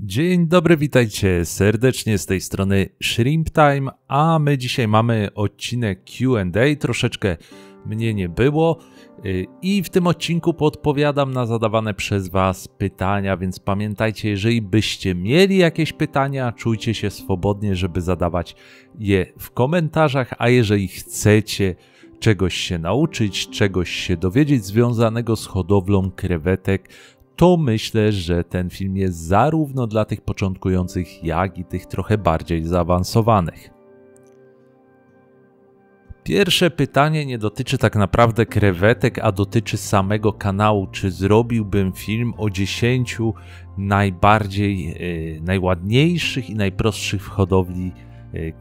Dzień dobry, witajcie serdecznie z tej strony Shrimp Time, a my dzisiaj mamy odcinek Q&A, troszeczkę mnie nie było i w tym odcinku podpowiadam na zadawane przez Was pytania, więc pamiętajcie, jeżeli byście mieli jakieś pytania, czujcie się swobodnie, żeby zadawać je w komentarzach, a jeżeli chcecie czegoś się nauczyć, czegoś się dowiedzieć związanego z hodowlą krewetek, to myślę, że ten film jest zarówno dla tych początkujących, jak i tych trochę bardziej zaawansowanych. Pierwsze pytanie nie dotyczy tak naprawdę krewetek, a dotyczy samego kanału. Czy zrobiłbym film o 10 najładniejszych i najprostszych w hodowli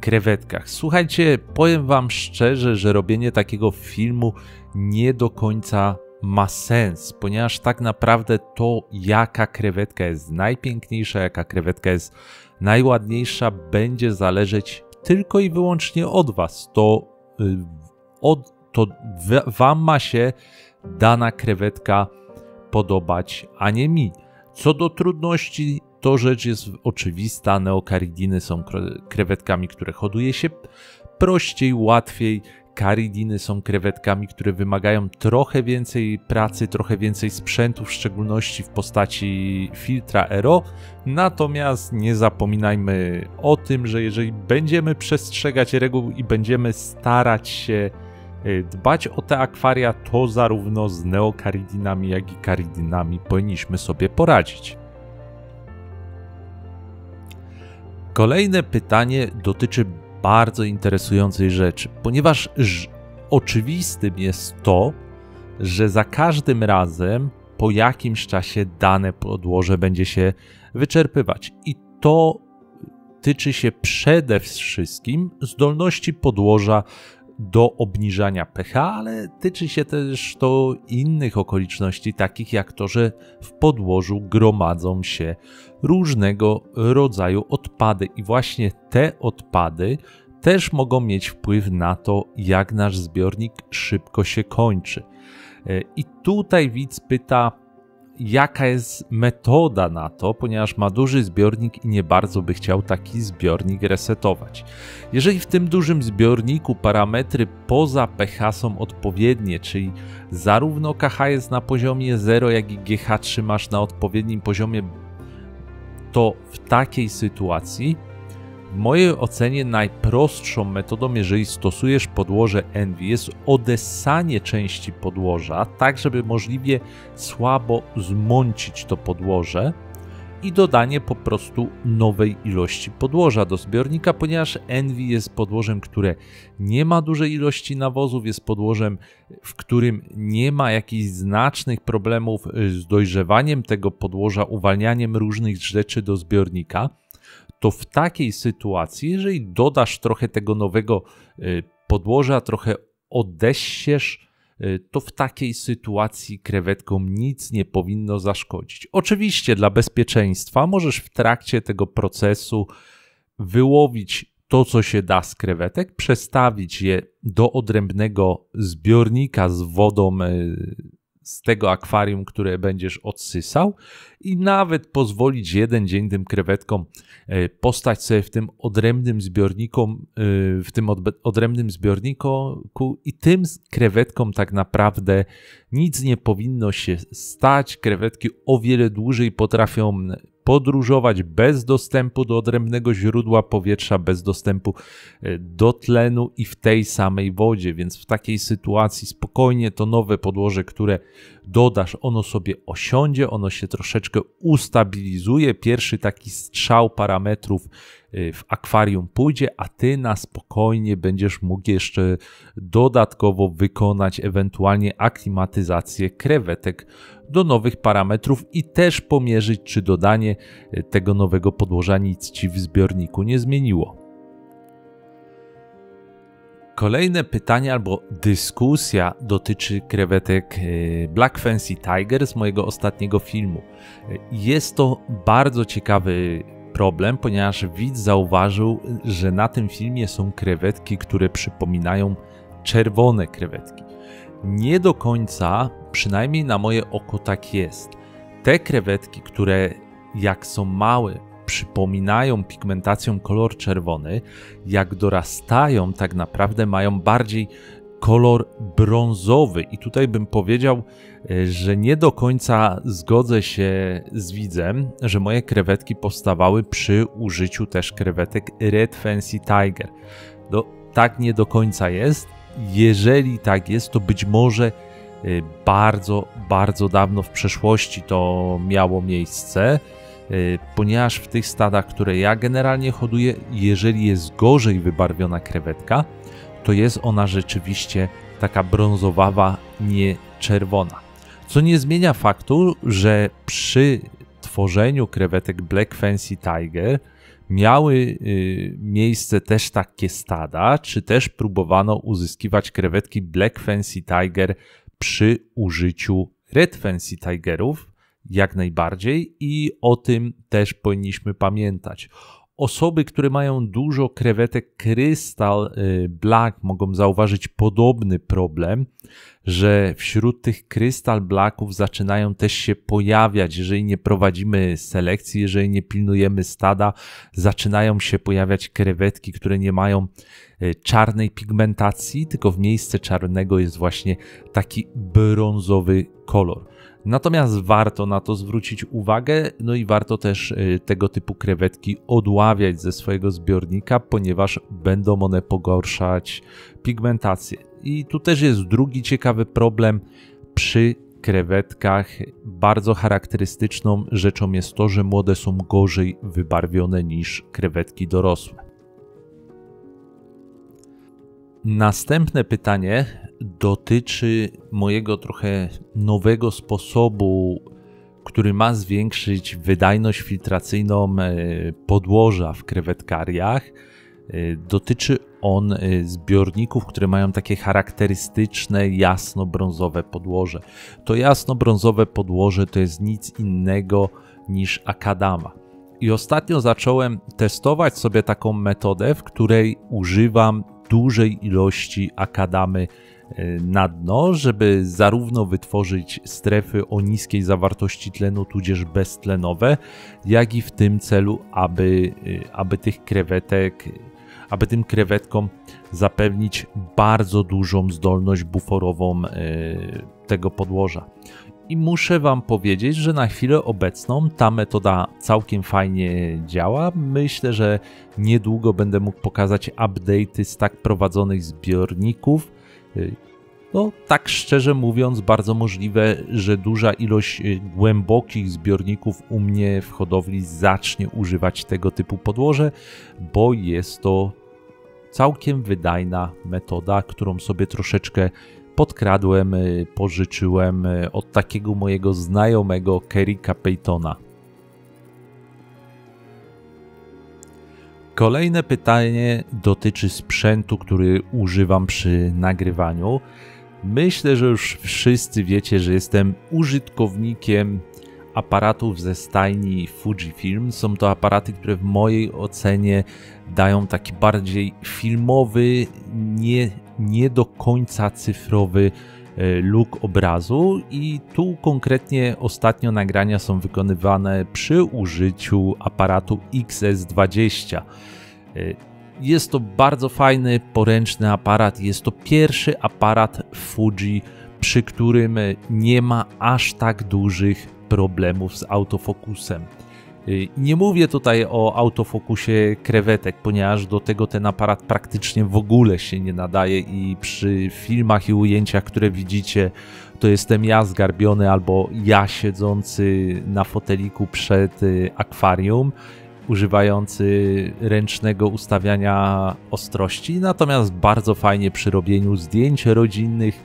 krewetkach? Słuchajcie, powiem Wam szczerze, że robienie takiego filmu nie do końca ma sens, ponieważ tak naprawdę to, jaka krewetka jest najpiękniejsza, jaka krewetka jest najładniejsza, będzie zależeć tylko i wyłącznie od Was. To Wam ma się dana krewetka podobać, a nie mi. Co do trudności, to rzecz jest oczywista. Neokaridiny są krewetkami, które hoduje się prościej, łatwiej. Karidiny są krewetkami, które wymagają trochę więcej pracy, trochę więcej sprzętu, w szczególności w postaci filtra ERO. Natomiast nie zapominajmy o tym, że jeżeli będziemy przestrzegać reguł i będziemy starać się dbać o te akwaria, to zarówno z neokaridinami, jak i karidinami powinniśmy sobie poradzić. Kolejne pytanie dotyczy bardzo interesującej rzeczy, ponieważ oczywistym jest to, że za każdym razem po jakimś czasie dane podłoże będzie się wyczerpywać i to tyczy się przede wszystkim zdolności podłoża do obniżania pH, ale tyczy się też to innych okoliczności, takich jak to, że w podłożu gromadzą się różnego rodzaju odpady i właśnie te odpady też mogą mieć wpływ na to, jak nasz zbiornik szybko się kończy. I tutaj widz pyta, jaka jest metoda na to, ponieważ ma duży zbiornik i nie bardzo by chciał taki zbiornik resetować. Jeżeli w tym dużym zbiorniku parametry poza pH są odpowiednie, czyli zarówno KH jest na poziomie 0, jak i GH trzymasz na odpowiednim poziomie, to w takiej sytuacji w mojej ocenie najprostszą metodą, jeżeli stosujesz podłoże Envy, jest odessanie części podłoża, tak żeby możliwie słabo zmącić to podłoże i dodanie po prostu nowej ilości podłoża do zbiornika, ponieważ Envy jest podłożem, które nie ma dużej ilości nawozów, jest podłożem, w którym nie ma jakichś znacznych problemów z dojrzewaniem tego podłoża, uwalnianiem różnych rzeczy do zbiornika. To w takiej sytuacji, jeżeli dodasz trochę tego nowego podłoża, trochę odessiesz, to w takiej sytuacji krewetkom nic nie powinno zaszkodzić. Oczywiście dla bezpieczeństwa możesz w trakcie tego procesu wyłowić to, co się da z krewetek, przestawić je do odrębnego zbiornika z wodą z tego akwarium, które będziesz odsysał i nawet pozwolić jeden dzień tym krewetkom postać sobie w tym odrębnym zbiorniku, i tym krewetkom tak naprawdę nic nie powinno się stać. Krewetki o wiele dłużej potrafią podróżować bez dostępu do odrębnego źródła powietrza, bez dostępu do tlenu i w tej samej wodzie, więc w takiej sytuacji spokojnie to nowe podłoże, które dodasz, ono sobie osiądzie, ono się troszeczkę ustabilizuje, pierwszy taki strzał parametrów w akwarium pójdzie, a Ty na spokojnie będziesz mógł jeszcze dodatkowo wykonać ewentualnie aklimatyzację krewetek do nowych parametrów i też pomierzyć, czy dodanie tego nowego podłoża nic Ci w zbiorniku nie zmieniło. Kolejne pytanie albo dyskusja dotyczy krewetek Black Fancy Tiger z mojego ostatniego filmu. Jest to bardzo ciekawy problem, ponieważ widz zauważył, że na tym filmie są krewetki, które przypominają czerwone krewetki. Nie do końca, przynajmniej na moje oko, tak jest. Te krewetki, które jak są małe, przypominają pigmentacją kolor czerwony, jak dorastają, tak naprawdę mają bardziej kolor brązowy. I tutaj bym powiedział, że nie do końca zgodzę się z widzem, że moje krewetki powstawały przy użyciu też krewetek Red Fancy Tiger. No, tak nie do końca jest. Jeżeli tak jest, to być może bardzo, bardzo dawno w przeszłości to miało miejsce, ponieważ w tych stadach, które ja generalnie hoduję, jeżeli jest gorzej wybarwiona krewetka, to jest ona rzeczywiście taka brązowawa, nie czerwona. Co nie zmienia faktu, że przy tworzeniu krewetek Black Fancy Tiger miały miejsce też takie stada, czy też próbowano uzyskiwać krewetki Black Fancy Tiger przy użyciu Red Fancy Tigerów, jak najbardziej, i o tym też powinniśmy pamiętać. Osoby, które mają dużo krewetek Crystal Black, mogą zauważyć podobny problem, że wśród tych Crystal Blacków zaczynają też się pojawiać, jeżeli nie prowadzimy selekcji, jeżeli nie pilnujemy stada, zaczynają się pojawiać krewetki, które nie mają czarnej pigmentacji, tylko w miejsce czarnego jest właśnie taki brązowy kolor. Natomiast warto na to zwrócić uwagę, no i warto też tego typu krewetki odławiać ze swojego zbiornika, ponieważ będą one pogorszać pigmentację. I tu też jest drugi ciekawy problem przy krewetkach. Bardzo charakterystyczną rzeczą jest to, że młode są gorzej wybarwione niż krewetki dorosłe. Następne pytanie dotyczy mojego trochę nowego sposobu, który ma zwiększyć wydajność filtracyjną podłoża w krewetkariach. Dotyczy on zbiorników, które mają takie charakterystyczne jasno-brązowe podłoże. To jasno-brązowe podłoże to jest nic innego niż Akadama. I ostatnio zacząłem testować sobie taką metodę, w której używam dużej ilości Akadamy na dno, żeby zarówno wytworzyć strefy o niskiej zawartości tlenu, tudzież beztlenowe, jak i w tym celu, aby tym krewetkom zapewnić bardzo dużą zdolność buforową tego podłoża. I muszę wam powiedzieć, że na chwilę obecną ta metoda całkiem fajnie działa. Myślę, że niedługo będę mógł pokazać update'y z tak prowadzonych zbiorników. No, tak szczerze mówiąc, bardzo możliwe, że duża ilość głębokich zbiorników u mnie w hodowli zacznie używać tego typu podłoże, bo jest to całkiem wydajna metoda, którą sobie troszeczkę podkradłem, pożyczyłem od takiego mojego znajomego Kerry'ego Peytona. Kolejne pytanie dotyczy sprzętu, który używam przy nagrywaniu. Myślę, że już wszyscy wiecie, że jestem użytkownikiem aparatów ze stajni Fujifilm. Są to aparaty, które w mojej ocenie dają taki bardziej filmowy, nie do końca cyfrowy look obrazu, i tu konkretnie ostatnio nagrania są wykonywane przy użyciu aparatu XS20. Jest to bardzo fajny, poręczny aparat. Jest to pierwszy aparat Fuji, przy którym nie ma aż tak dużych problemów z autofokusem. Nie mówię tutaj o autofokusie krewetek, ponieważ do tego ten aparat praktycznie w ogóle się nie nadaje i przy filmach i ujęciach, które widzicie, to jestem ja zgarbiony albo ja siedzący na foteliku przed akwarium, używający ręcznego ustawiania ostrości. Natomiast bardzo fajnie przy robieniu zdjęć rodzinnych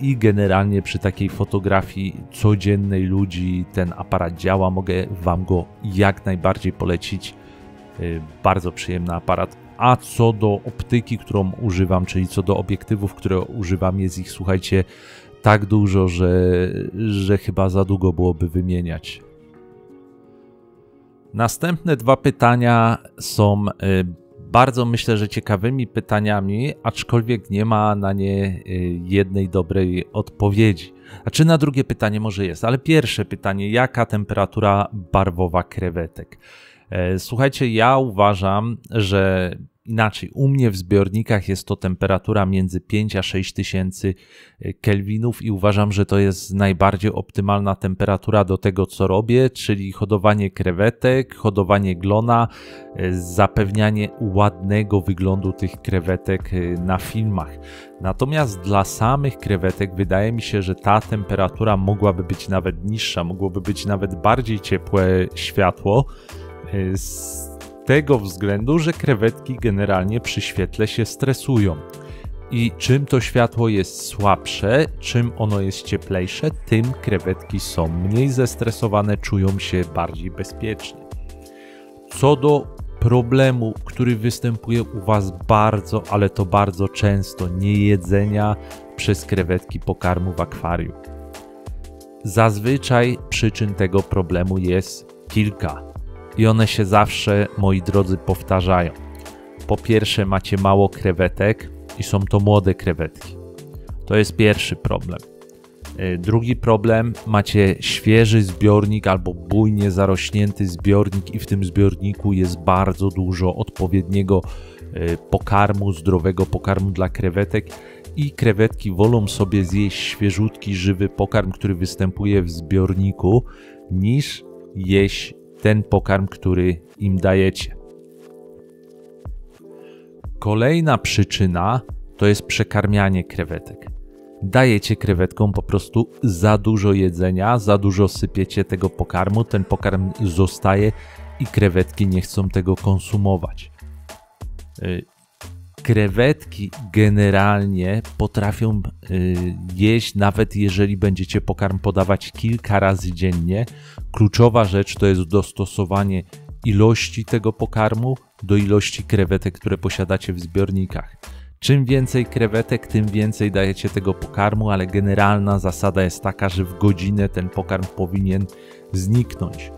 i generalnie przy takiej fotografii codziennej ludzi ten aparat działa. Mogę wam go jak najbardziej polecić. Bardzo przyjemny aparat. A co do optyki, którą używam, czyli co do obiektywów, które używam, jest ich, słuchajcie, tak dużo, że chyba za długo byłoby wymieniać. Następne dwa pytania są bardzo, myślę, że ciekawymi pytaniami, aczkolwiek nie ma na nie jednej dobrej odpowiedzi. A czy na drugie pytanie może jest, ale pierwsze pytanie, jaka temperatura barwowa krewetek? Słuchajcie, ja uważam, że inaczej, u mnie w zbiornikach jest to temperatura między 5 a 6 tysięcy kelwinów i uważam, że to jest najbardziej optymalna temperatura do tego, co robię, czyli hodowanie krewetek, hodowanie glona, zapewnianie ładnego wyglądu tych krewetek na filmach. Natomiast dla samych krewetek wydaje mi się, że ta temperatura mogłaby być nawet niższa, mogłoby być nawet bardziej ciepłe światło, z tego względu, że krewetki generalnie przy świetle się stresują. I czym to światło jest słabsze, czym ono jest cieplejsze, tym krewetki są mniej zestresowane, czują się bardziej bezpiecznie. Co do problemu, który występuje u Was bardzo, ale to bardzo często, niejedzenia przez krewetki pokarmu w akwarium. Zazwyczaj przyczyn tego problemu jest kilka. I one się zawsze, moi drodzy, powtarzają. Po pierwsze, macie mało krewetek i są to młode krewetki. To jest pierwszy problem. Drugi problem, macie świeży zbiornik albo bujnie zarośnięty zbiornik i w tym zbiorniku jest bardzo dużo odpowiedniego pokarmu, zdrowego pokarmu dla krewetek i krewetki wolą sobie zjeść świeżutki, żywy pokarm, który występuje w zbiorniku, niż jeść ten pokarm, który im dajecie. Kolejna przyczyna to jest przekarmianie krewetek. Dajecie krewetkom po prostu za dużo jedzenia, za dużo sypiecie tego pokarmu, ten pokarm zostaje i krewetki nie chcą tego konsumować. Krewetki generalnie potrafią jeść, nawet jeżeli będziecie pokarm podawać kilka razy dziennie. Kluczowa rzecz to jest dostosowanie ilości tego pokarmu do ilości krewetek, które posiadacie w zbiornikach. Czym więcej krewetek, tym więcej dajecie tego pokarmu, ale generalna zasada jest taka, że w godzinę ten pokarm powinien zniknąć.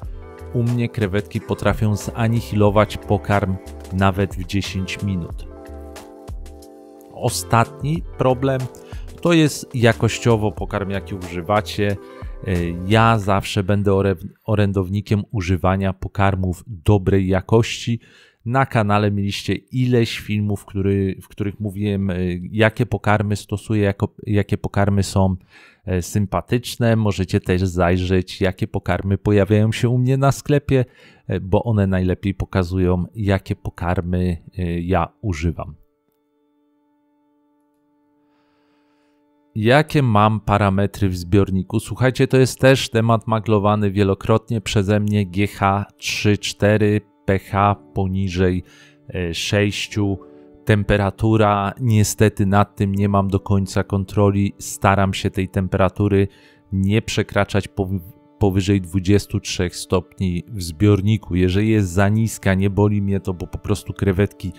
U mnie krewetki potrafią zanihilować pokarm nawet w 10 minut. Ostatni problem to jest jakościowo pokarm, jaki używacie. Ja zawsze będę orędownikiem używania pokarmów dobrej jakości. Na kanale mieliście ileś filmów, w których mówiłem, jakie pokarmy stosuję, jakie pokarmy są sympatyczne. Możecie też zajrzeć, jakie pokarmy pojawiają się u mnie na sklepie, bo one najlepiej pokazują, jakie pokarmy ja używam. Jakie mam parametry w zbiorniku? Słuchajcie, to jest też temat maglowany wielokrotnie przeze mnie. GH 3, 4, pH poniżej 6, temperatura. Niestety nad tym nie mam do końca kontroli. Staram się tej temperatury nie przekraczać powyżej 23 stopni w zbiorniku. Jeżeli jest za niska, nie boli mnie to, bo po prostu krewetki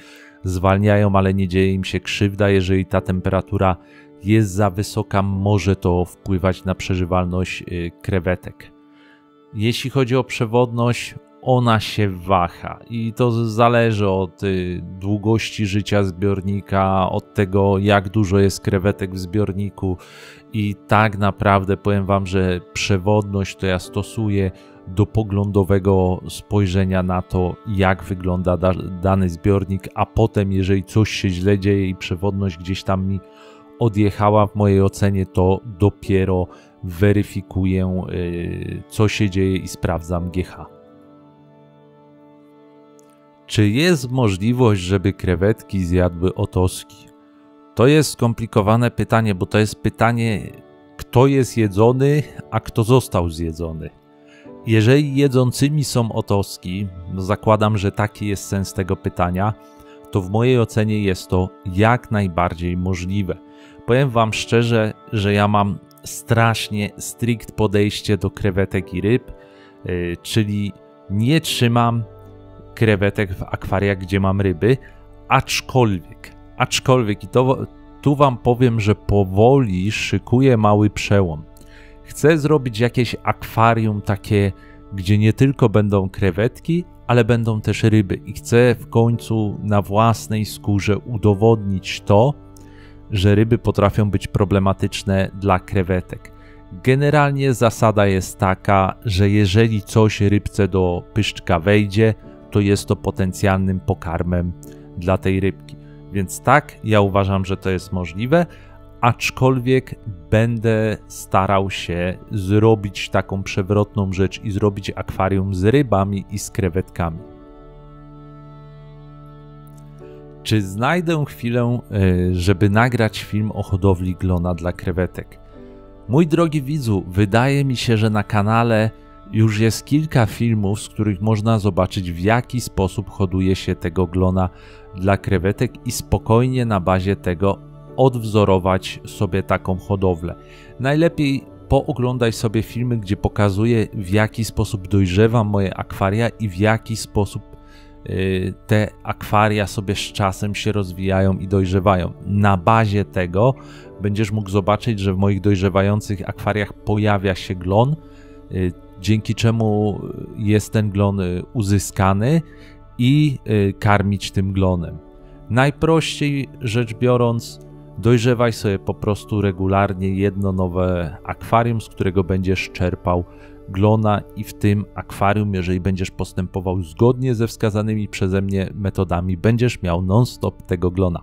zwalniają, ale nie dzieje im się krzywda. Jeżeli ta temperatura jest za wysoka, może to wpływać na przeżywalność krewetek. Jeśli chodzi o przewodność, ona się waha i to zależy od długości życia zbiornika, od tego, jak dużo jest krewetek w zbiorniku i tak naprawdę powiem Wam, że przewodność to ja stosuję do poglądowego spojrzenia na to, jak wygląda dany zbiornik, a potem jeżeli coś się źle dzieje i przewodność gdzieś tam mi odjechała w mojej ocenie, to dopiero weryfikuję, co się dzieje i sprawdzam GH. Czy jest możliwość, żeby krewetki zjadły otoski? To jest skomplikowane pytanie, bo to jest pytanie, kto jest jedzony, a kto został zjedzony. Jeżeli jedzącymi są otoski, no zakładam, że taki jest sens tego pytania, to w mojej ocenie jest to jak najbardziej możliwe. Powiem Wam szczerze, że ja mam strasznie strict podejście do krewetek i ryb, czyli nie trzymam krewetek w akwariach, gdzie mam ryby, aczkolwiek i to tu Wam powiem, że powoli szykuję mały przełom. Chcę zrobić jakieś akwarium takie, gdzie nie tylko będą krewetki, ale będą też ryby i chcę w końcu na własnej skórze udowodnić to, że ryby potrafią być problematyczne dla krewetek. Generalnie zasada jest taka, że jeżeli coś rybce do pyszczka wejdzie, to jest to potencjalnym pokarmem dla tej rybki. Więc tak, ja uważam, że to jest możliwe, aczkolwiek będę starał się zrobić taką przewrotną rzecz i zrobić akwarium z rybami i z krewetkami. Czy znajdę chwilę, żeby nagrać film o hodowli glona dla krewetek? Mój drogi widzu, wydaje mi się, że na kanale już jest kilka filmów, z których można zobaczyć, w jaki sposób hoduje się tego glona dla krewetek i spokojnie na bazie tego odwzorować sobie taką hodowlę. Najlepiej pooglądaj sobie filmy, gdzie pokazuję, w jaki sposób dojrzewam moje akwaria i w jaki sposób te akwaria sobie z czasem się rozwijają i dojrzewają. Na bazie tego będziesz mógł zobaczyć, że w moich dojrzewających akwariach pojawia się glon, dzięki czemu jest ten glon uzyskany i karmić tym glonem. Najprościej rzecz biorąc, dojrzewaj sobie po prostu regularnie jedno nowe akwarium, z którego będziesz czerpał glona i w tym akwarium, jeżeli będziesz postępował zgodnie ze wskazanymi przeze mnie metodami, będziesz miał non-stop tego glona.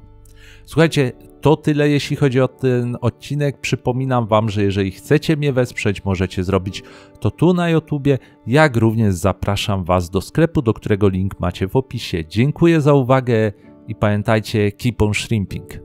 Słuchajcie, to tyle jeśli chodzi o ten odcinek. Przypominam wam, że jeżeli chcecie mnie wesprzeć, możecie zrobić to tu na YouTubie, jak również zapraszam was do sklepu, do którego link macie w opisie. Dziękuję za uwagę i pamiętajcie, keep on shrimping.